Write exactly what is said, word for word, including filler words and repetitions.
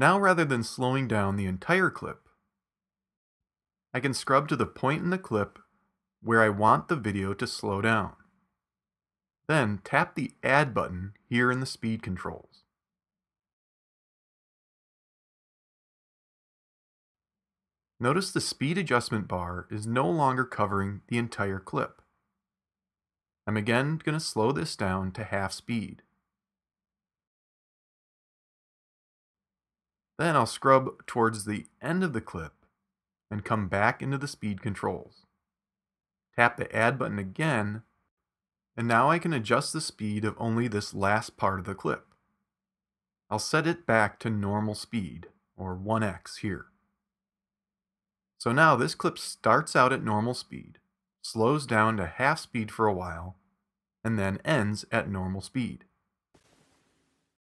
Now, rather than slowing down the entire clip, I can scrub to the point in the clip where I want the video to slow down. Then tap the Add button here in the speed controls. Notice the speed adjustment bar is no longer covering the entire clip. I'm again going to slow this down to half speed. Then I'll scrub towards the end of the clip and come back into the speed controls. Tap the Add button again, and now I can adjust the speed of only this last part of the clip. I'll set it back to normal speed, or one x here. So now this clip starts out at normal speed, slows down to half speed for a while, and then ends at normal speed.